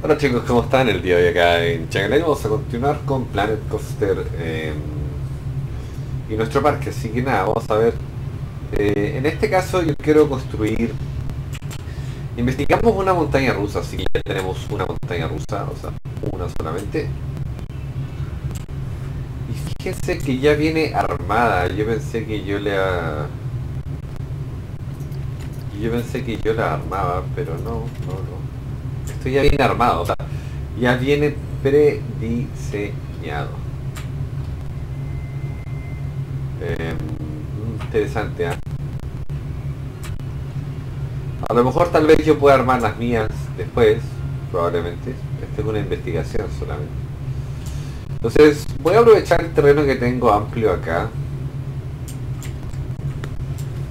Hola chicos, ¿cómo están? El día de hoy acá en Changelly vamos a continuar con Planet Coaster y nuestro parque, así que nada, vamos a ver. En este caso yo quiero construir... Investigamos una montaña rusa, así que ya tenemos una montaña rusa, o sea, una solamente. Y fíjense que ya viene armada, yo pensé que yo la armaba, pero no. Esto ya viene armado, o sea, ya viene prediseñado. Interesante, ¿eh? A lo mejor tal vez yo pueda armar las mías después, probablemente. Esta es una investigación solamente. Entonces voy a aprovechar el terreno que tengo amplio acá.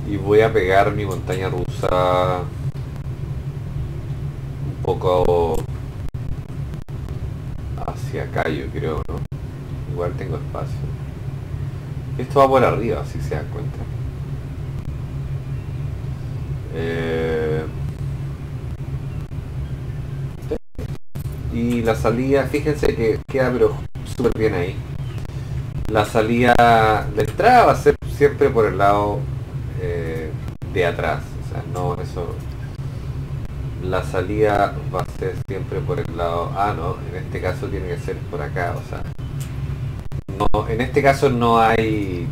Y voy a pegar mi montaña rusa poco hacia acá, yo creo, ¿no? Igual tengo espacio. Esto va por arriba, si se dan cuenta. Y la salida, fíjense que queda pero súper bien ahí. La salida, la entrada va a ser siempre por el lado de atrás, o sea, no eso. La salida va a ser siempre por el lado... Ah, no, en este caso tiene que ser por acá, o sea... No, en este caso no hay...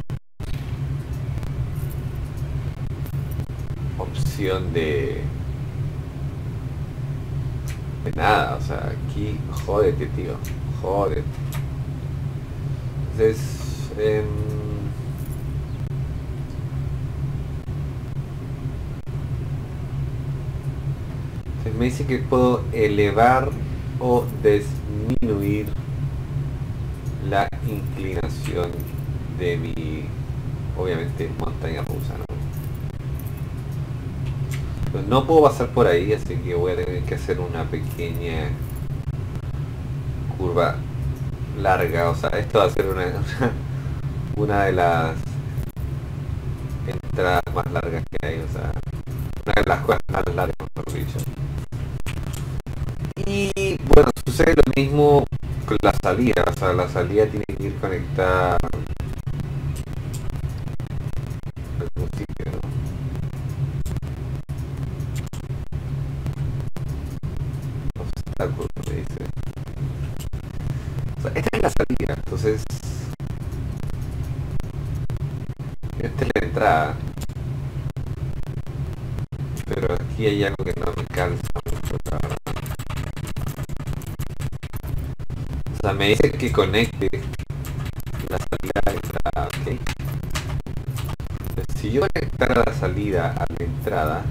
opción de... nada, o sea, aquí... Jódete, tío, jódete. Entonces... me dice que puedo elevar o disminuir la inclinación de mi, obviamente, montaña rusa, ¿no? Pues no puedo pasar por ahí, así que voy a tener que hacer una pequeña curva larga, o sea, esto va a ser una de las entradas más largas que hay, o sea, una de las cosas más largas, por dicho. Y bueno, sucede lo mismo con la salida, o sea, la salida tiene que ir conectada a algún sitio, ¿no? Obstáculo, me dice. O sea, esta es la salida, entonces... Esta es la entrada. Pero aquí hay algo que no me calza mucho, la verdad. O sea, me dice que conecte la salida a la entrada, ¿ok? Entonces, si yo conectara la salida a la entrada,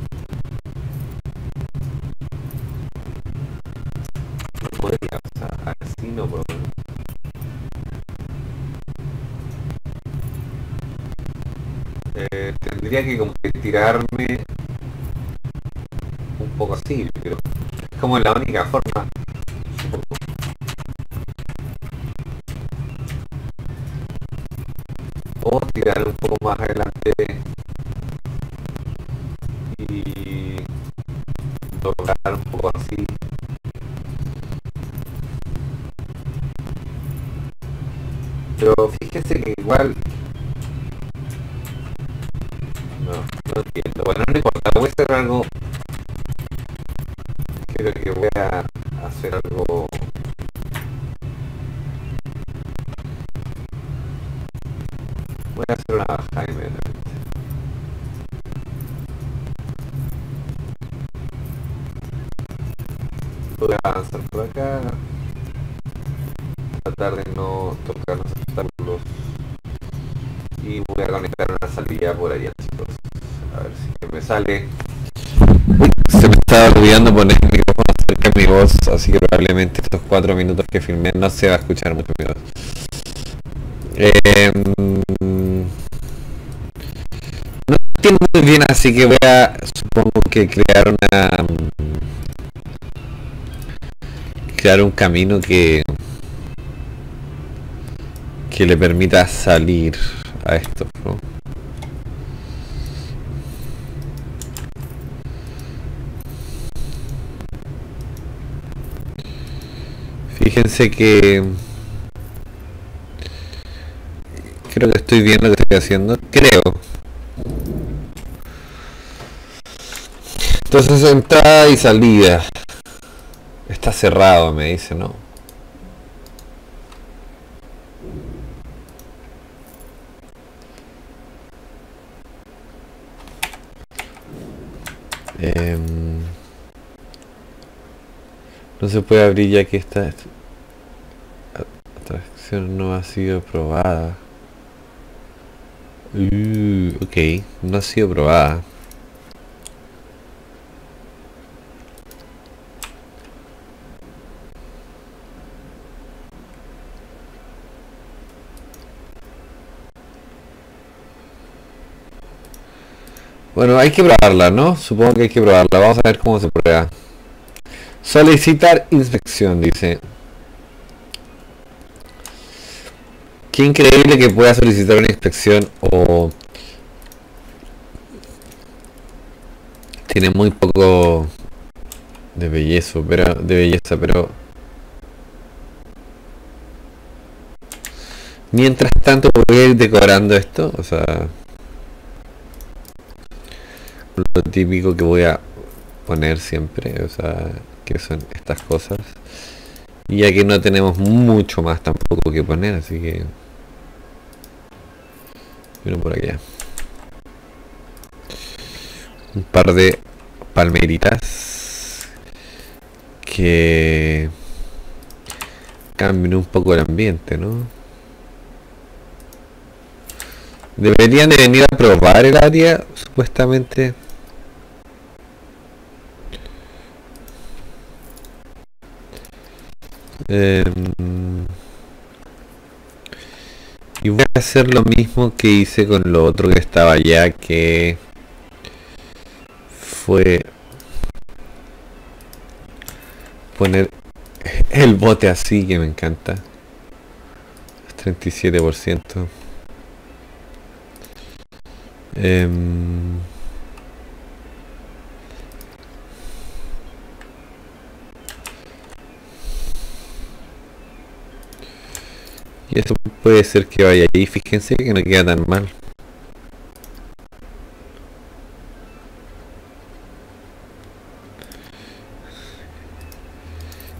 no podría, o sea, así no puedo. Tendría que como que tirarme un poco así, pero es como la única forma. O tirar un poco más adelante y doblar un poco así. Pero fíjense que igual no entiendo. Bueno, no importa, voy a hacer algo. Creo que voy a hacer algo. Voy a hacer una bajada inmediatamente. Voy a avanzar por acá. Tratar de no tocar los obstáculos. Y voy a conectar una salida por allá, chicos. A ver si me sale. Se me estaba olvidando poner el micrófono cerca de mi voz, así que probablemente estos 4 minutos que filmé no se va a escuchar mucho mi voz. Muy bien, así que voy a, supongo que crear un camino que le permita salir a esto, ¿no? Fíjense que creo que estoy viendo lo que estoy haciendo, creo. Entonces entrada y salida. Está cerrado, me dice, ¿no? No se puede abrir ya que esta atracción no ha sido probada. Ok, no ha sido probada. Bueno, hay que probarla, ¿no? Supongo que hay que probarla. Vamos a ver cómo se prueba. Solicitar inspección, dice. Qué increíble que pueda solicitar una inspección o... Tiene muy poco de belleza, pero... Mientras tanto, voy a ir decorando esto, o sea... Lo típico que voy a poner siempre, o sea, que son estas cosas. Y ya que no tenemos mucho más tampoco que poner, así que... Uno por aquí. Un par de palmeritas que cambien un poco el ambiente, ¿no? Deberían de venir a probar el área, supuestamente. Y voy a hacer lo mismo que hice con lo otro que estaba allá, que fue poner el bote así, que me encanta. 37%. Y esto puede ser que vaya ahí, fíjense que no queda tan mal.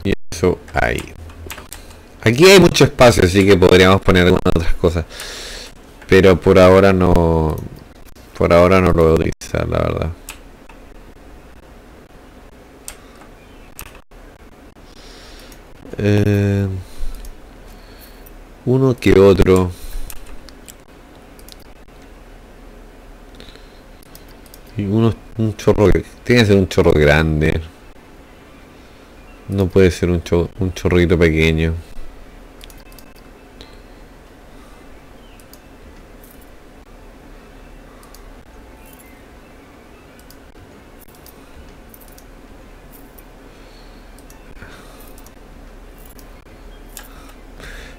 Y eso ahí. Aquí hay mucho espacio, así que podríamos poner algunas otras cosas. Pero por ahora no. Por ahora no lo voy a utilizar, la verdad. Uno que otro. Y un chorro que... Tiene que ser un chorro grande. No puede ser un chorrito pequeño.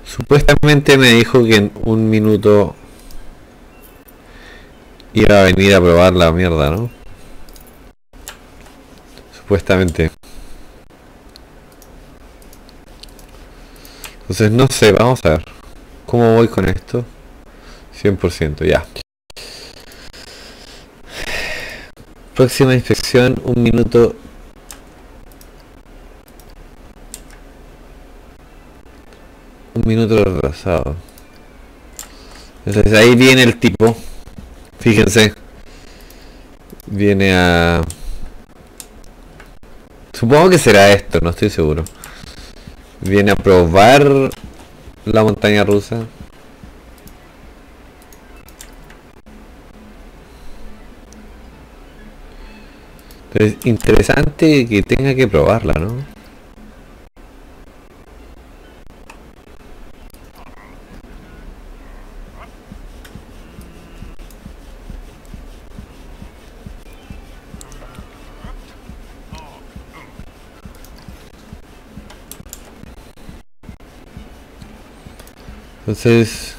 Supuestamente me dijo que en un minuto iba a venir a probar la mierda, ¿no? Supuestamente. Entonces no sé, vamos a ver. ¿Cómo voy con esto? 100%, ya. Próxima inspección, un minuto... Un minuto retrasado. Entonces ahí viene el tipo. Fíjense. Viene a... Supongo que será esto, no estoy seguro. Viene a probar la montaña rusa. Entonces, interesante que tenga que probarla, ¿no? Entonces,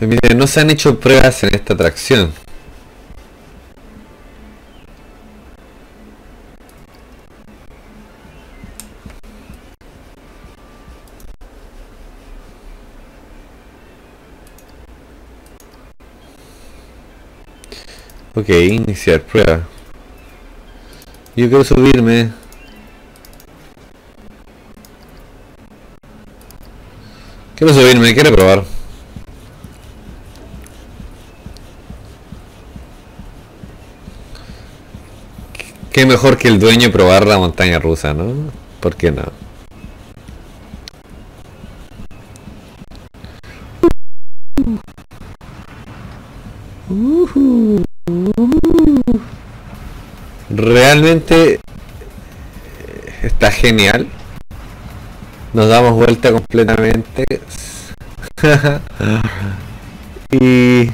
miren, no se han hecho pruebas en esta atracción. Ok, iniciar prueba. Yo quiero subirme. Quiero probar. Qué mejor que el dueño probar la montaña rusa, ¿no? ¿Por qué no? Realmente está genial. Nos damos vuelta completamente. Y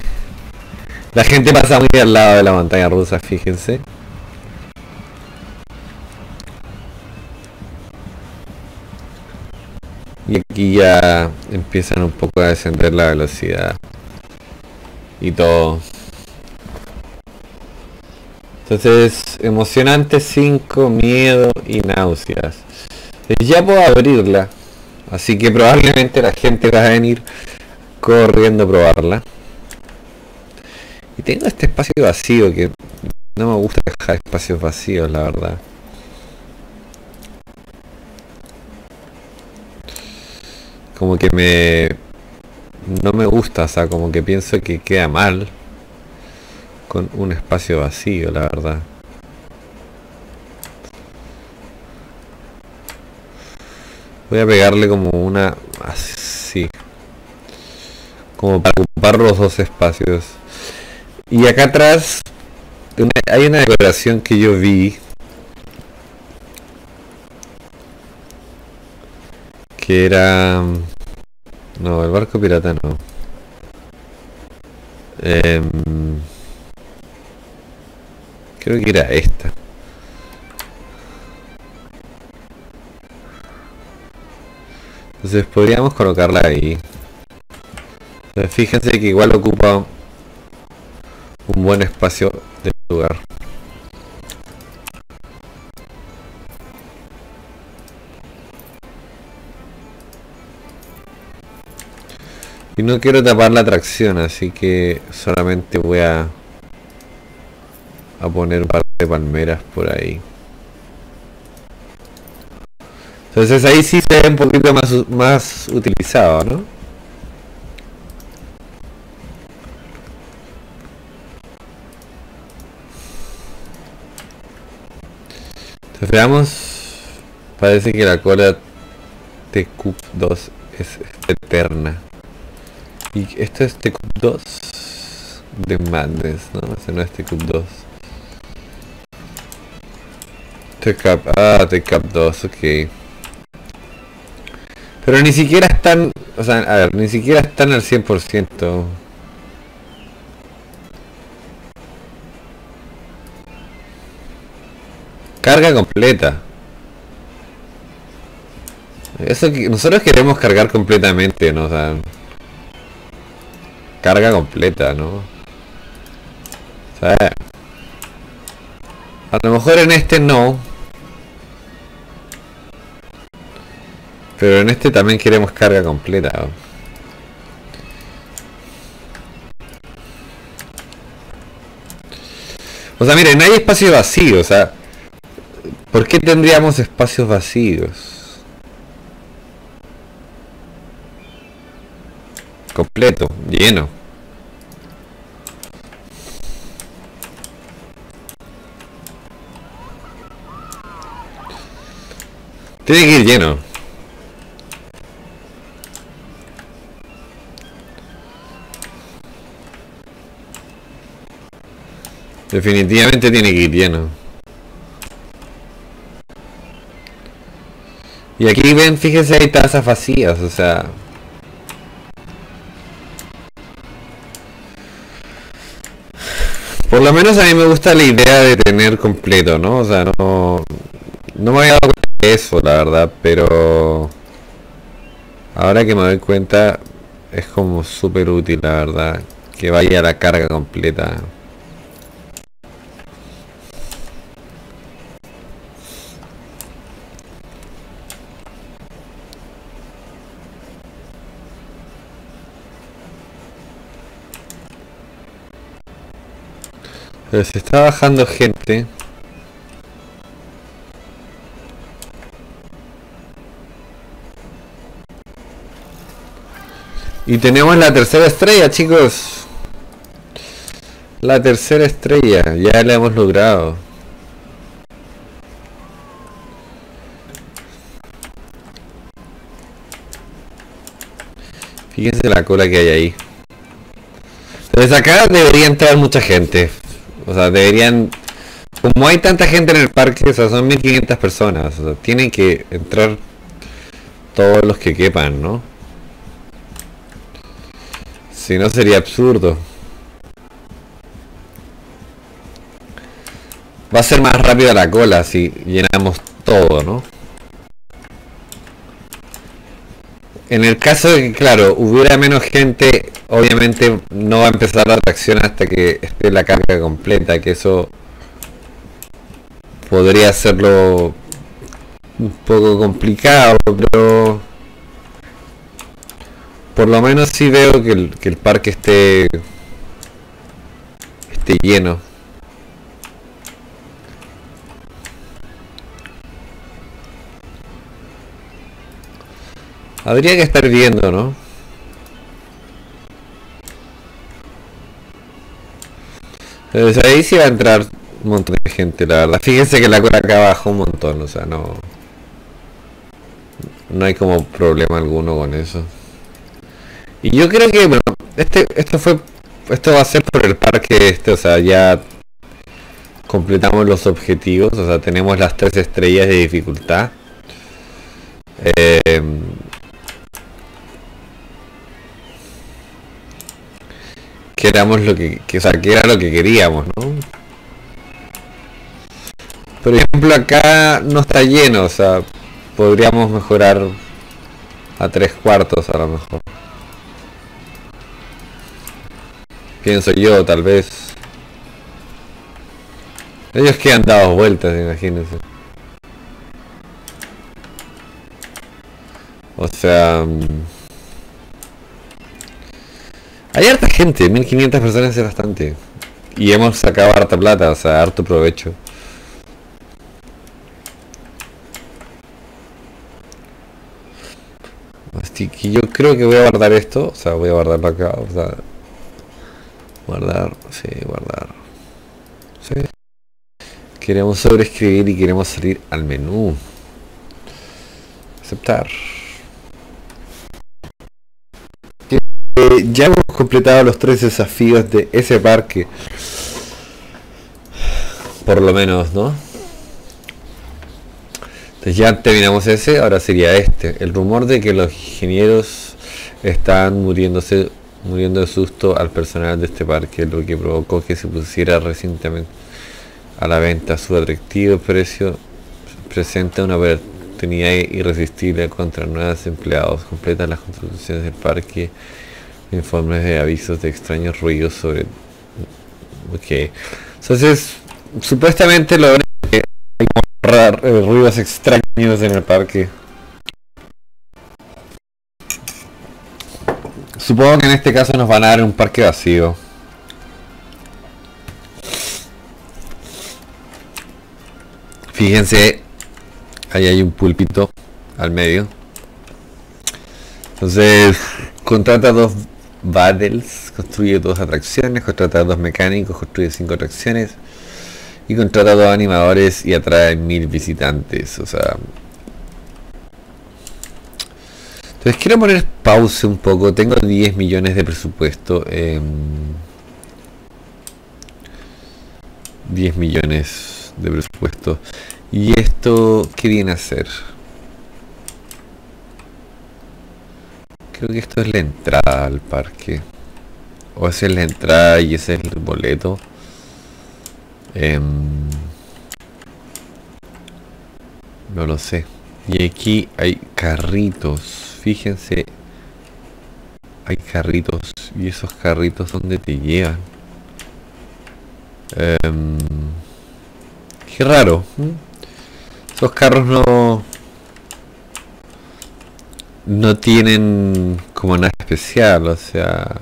la gente pasa muy al lado de la montaña rusa, fíjense. Y aquí ya empiezan un poco a descender la velocidad y todo. Entonces, emocionante 5, miedo y náuseas. Ya puedo abrirla, así que probablemente la gente va a venir corriendo a probarla. Y tengo este espacio vacío que no me gusta dejar espacios vacíos, la verdad. Como que no me gusta, o sea, como que pienso que queda mal con un espacio vacío, la verdad. Voy a pegarle como una, así, como para ocupar los dos espacios. Y acá atrás hay una decoración que yo vi, que era... No, el barco pirata no. Creo que era esta. Entonces podríamos colocarla ahí. Entonces, fíjense que igual ocupa un buen espacio del lugar. Y no quiero tapar la atracción, así que solamente voy a poner un par de palmeras por ahí. Entonces ahí sí se ve un poquito más utilizado, ¿no? Entonces veamos, parece que la cola TQ2 es eterna. Y esto es TQ2 de Madness, ¿no? Ese no es TQ2. TCAP 2, ok. Pero ni siquiera están, o sea, a ver, ni siquiera están al 100%. Carga completa. Eso que nosotros queremos cargar completamente, ¿no? O sea, carga completa, ¿no? O sea, a lo mejor en este no, pero en este también queremos carga completa. O sea, miren, hay espacios vacíos, o sea, ¿por qué tendríamos espacios vacíos? Completo, lleno. Tiene que ir lleno. Definitivamente tiene que ir lleno. Y aquí ven, fíjense, hay tazas vacías, o sea... Por lo menos a mí me gusta la idea de tener completo, ¿no? O sea, no me había dado cuenta de eso, la verdad, pero... Ahora que me doy cuenta, es como súper útil, la verdad, que vaya la carga completa. Pero se está bajando gente. Y tenemos la tercera estrella, chicos. La tercera estrella, ya la hemos logrado. Fíjense la cola que hay ahí. Desde acá debería entrar mucha gente. O sea, deberían... Como hay tanta gente en el parque, o sea, son 1500 personas. O sea, tienen que entrar todos los que quepan, ¿no? Si no sería absurdo. Va a ser más rápida la cola si llenamos todo, ¿no? En el caso de que, claro, hubiera menos gente, obviamente no va a empezar la atracción hasta que esté la carga completa, que eso podría hacerlo un poco complicado, pero... Por lo menos sí veo que el parque esté lleno. Habría que estar viendo, ¿no? Entonces ahí sí va a entrar un montón de gente, la verdad. Fíjense que la cola acá bajó un montón, o sea, no hay como problema alguno con eso. Y yo creo que, bueno, esto va a ser por el parque o sea, ya completamos los objetivos, o sea, tenemos las 3 estrellas de dificultad. Queramos lo que, o sea, que era lo que queríamos, ¿no? Por ejemplo, acá no está lleno, o sea, podríamos mejorar a 3/4 a lo mejor. Pienso yo, tal vez. Ellos que han dado vueltas, imagínense. O sea... Hay harta gente, 1500 personas es bastante. Y hemos sacado harta plata, o sea, harto provecho. Así que yo creo que voy a guardar esto, o sea, voy a guardarlo acá, o sea... Guardar, sí, guardar. Sí. Queremos sobreescribir y queremos salir al menú. Aceptar. Ya hemos completado los 3 desafíos de ese parque. Por lo menos, ¿no? Entonces ya terminamos ese, ahora sería este. El rumor de que los ingenieros están muriendo de susto al personal de este parque, lo que provocó que se pusiera recientemente a la venta. Su atractivo precio presenta una oportunidad irresistible contra nuevos empleados. Completan las construcciones del parque informes de avisos de extraños ruidos sobre... Ok, entonces supuestamente lo que hay ruidos extraños en el parque. Supongo que en este caso nos van a dar un parque vacío. Fíjense, ahí hay un púlpito al medio. Entonces, contrata 2 battles, construye 2 atracciones, contrata 2 mecánicos, construye 5 atracciones y contrata 2 animadores y atrae 1000 visitantes. O sea... Entonces quiero poner pause un poco, tengo 10 millones de presupuesto. 10 millones de presupuesto. ¿Y esto qué viene a hacer? Creo que esto es la entrada al parque. O esa es la entrada y ese es el boleto. No lo sé. Y aquí hay carritos, fíjense, hay carritos, y esos carritos ¿dónde te llevan? Qué raro, esos carros no tienen como nada especial, o sea,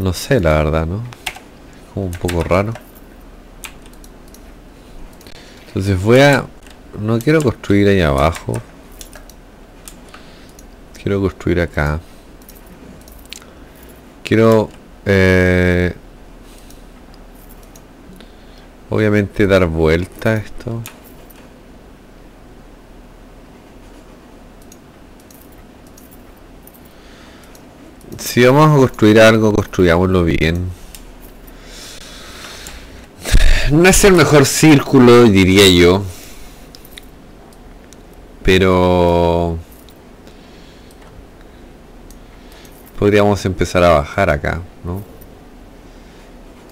No sé, la verdad, ¿no? Es como un poco raro. Entonces voy a... No quiero construir ahí abajo. Quiero construir acá. Quiero... obviamente dar vuelta a esto. Si vamos a construir algo, construyámoslo bien. No es el mejor círculo, diría yo, pero podríamos empezar a bajar acá, ¿no?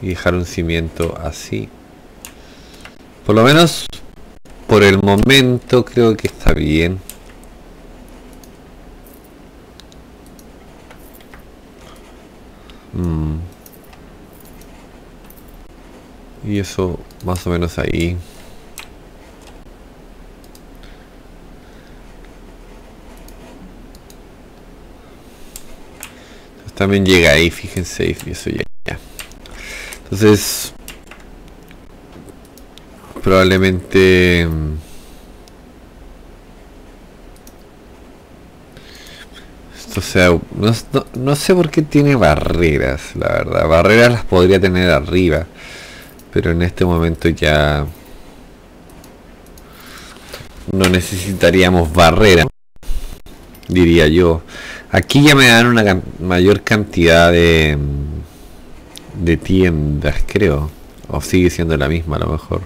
Y dejar un cimiento así. Por lo menos por el momento creo que está bien. Y eso más o menos ahí. Entonces, también llega ahí, fíjense, y eso llega allá. Entonces probablemente esto sea... No sé por qué tiene barreras, la verdad. Barreras las podría tener arriba, pero en este momento ya no necesitaríamos barreras, diría yo. Aquí ya me dan una mayor cantidad de tiendas, creo. O sigue siendo la misma, a lo mejor.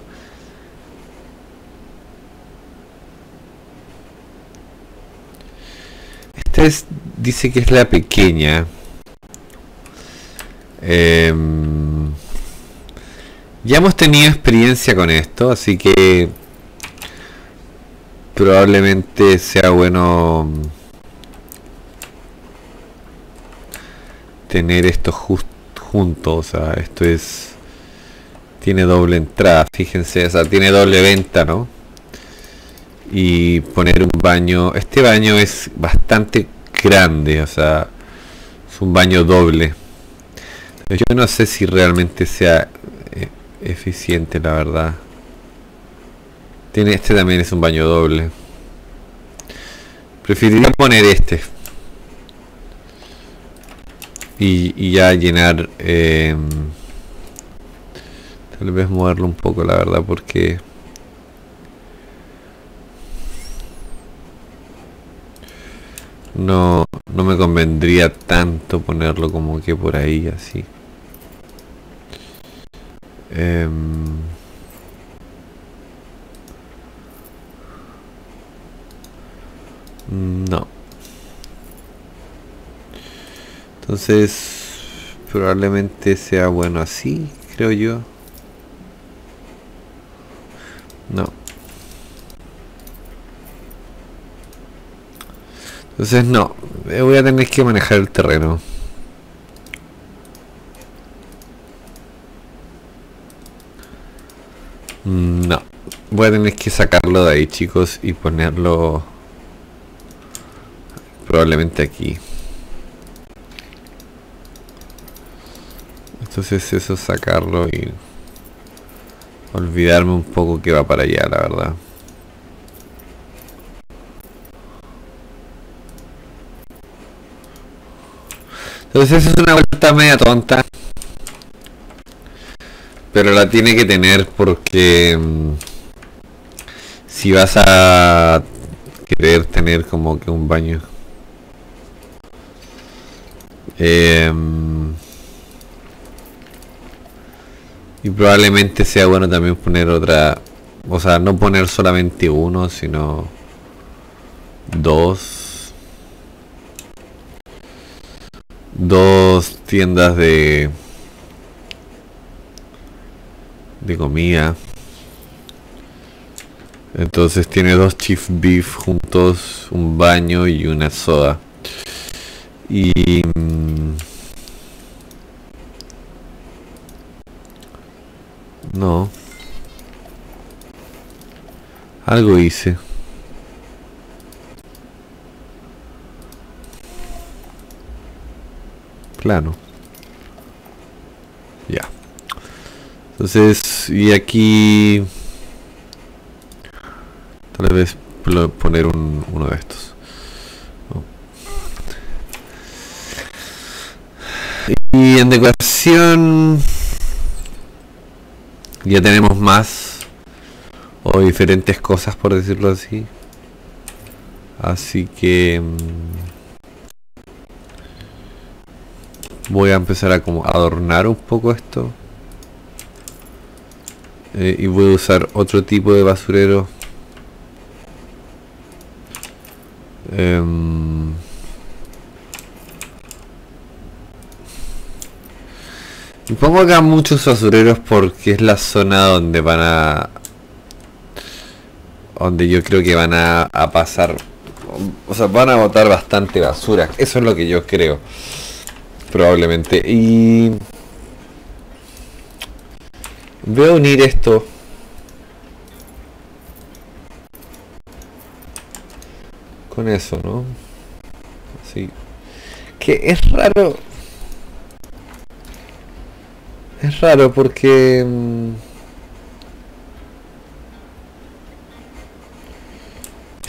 Esta es, dice que es la pequeña. Ya hemos tenido experiencia con esto, así que probablemente sea bueno tener esto junto. O sea, esto es... tiene doble entrada, fíjense, o sea, tiene doble venta, ¿no? Y poner un baño... Este baño es bastante grande, o sea, es un baño doble. Yo no sé si realmente sea... eficiente, la verdad. Tiene, este también es un baño doble. Preferiría poner este y ya llenar, tal vez moverlo un poco, la verdad, porque no me convendría tanto ponerlo como que por ahí así. No. Entonces probablemente sea bueno así, creo yo. No. Entonces no, voy a tener que manejar el terreno. No, voy a tener que sacarlo de ahí, chicos, y ponerlo probablemente aquí. Entonces eso, sacarlo y olvidarme un poco que va para allá, la verdad. Entonces es una vuelta media tonta, pero la tiene que tener, porque si vas a querer tener como que un baño, y probablemente sea bueno también poner otra, o sea, no poner solamente uno, sino dos tiendas de comida. Entonces tiene dos Chief Beef juntos, un baño y una soda. Y no, algo hice. Plano. Entonces, y aquí tal vez poner uno de estos. Y en decoración ya tenemos más o diferentes cosas, por decirlo así. Así que voy a empezar a como adornar un poco esto, y voy a usar otro tipo de basurero. Y pongo acá muchos basureros porque es la zona donde van a, donde yo creo que van a pasar, o sea, van a botar bastante basura. Eso es lo que yo creo, probablemente. Y voy a unir esto con eso, ¿no? Así. Que es raro. Es raro porque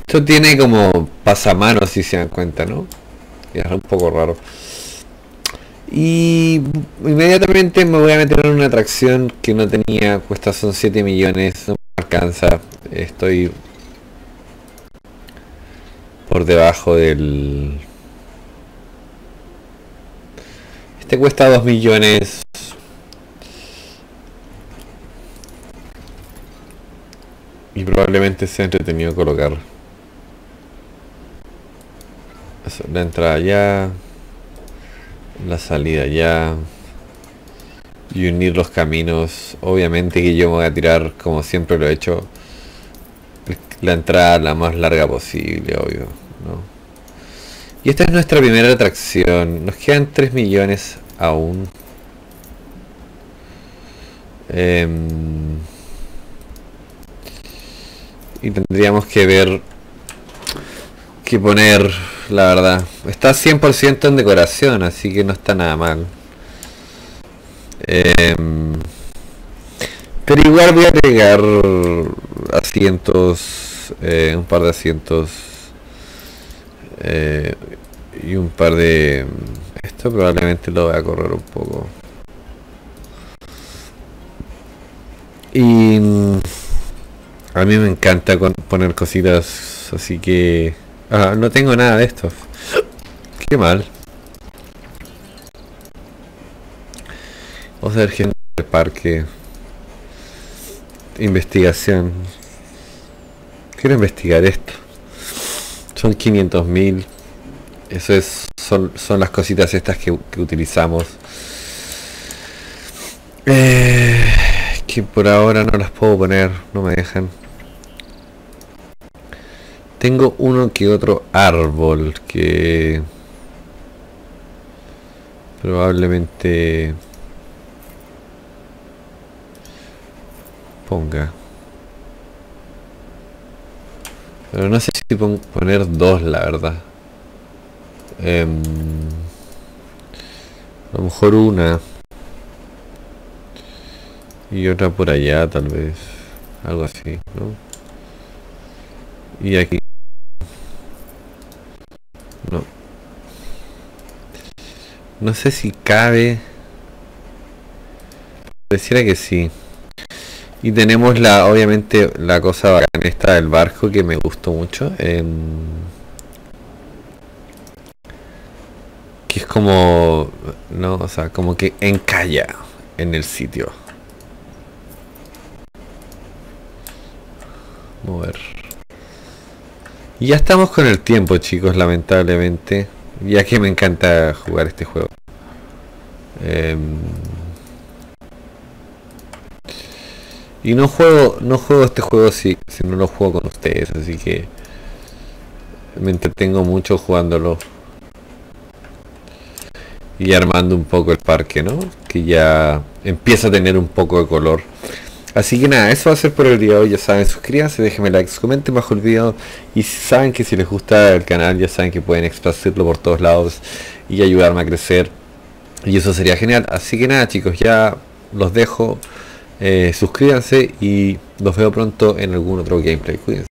esto tiene como pasamanos, si se dan cuenta, ¿no? Y es un poco raro. Y inmediatamente me voy a meter en una atracción que no tenía, cuesta son 7 millones, no me alcanza, estoy por debajo del... Este cuesta 2 millones. Y probablemente sea entretenido colocar eso, la entrada allá, la salida allá, y unir los caminos. Obviamente que yo me voy a tirar, como siempre lo he hecho, la entrada la más larga posible, obvio, ¿no? Y esta es nuestra primera atracción. Nos quedan 3 millones aún. Y tendríamos que ver que poner, la verdad. Está 100% en decoración, así que no está nada mal. Pero igual voy a agregar asientos, un par de asientos, y un par de... Esto probablemente lo voy a correr un poco. Y... a mí me encanta poner cositas, así que... Ah, no tengo nada de esto. Qué mal. Vamos a ver gente del parque. Investigación. Quiero investigar esto. Son 500.000. Eso es... Son las cositas estas que utilizamos. Que por ahora no las puedo poner. No me dejan. Tengo uno que otro árbol que probablemente ponga. Pero no sé si poner dos, la verdad. A lo mejor una. Y otra por allá, tal vez. Algo así, ¿no? Y aquí. No sé si cabe. Pareciera que sí. Y tenemos la, obviamente, la cosa bacana esta del barco que me gustó mucho. Que es como, no, o sea, como que encalla en el sitio. Mover. Y ya estamos con el tiempo, chicos, lamentablemente. Ya que me encanta jugar este juego. Y no juego este juego si no lo juego con ustedes, así que me entretengo mucho jugándolo y armando un poco el parque, ¿no? Que ya empieza a tener un poco de color. Así que nada, eso va a ser por el día de hoy. Ya saben, suscríbanse, déjenme likes, comenten bajo el video. Y saben que si les gusta el canal, ya saben que pueden esparcirlo por todos lados y ayudarme a crecer. Y eso sería genial. Así que nada, chicos, ya los dejo. suscríbanse y nos veo pronto en algún otro gameplay. Cuídense.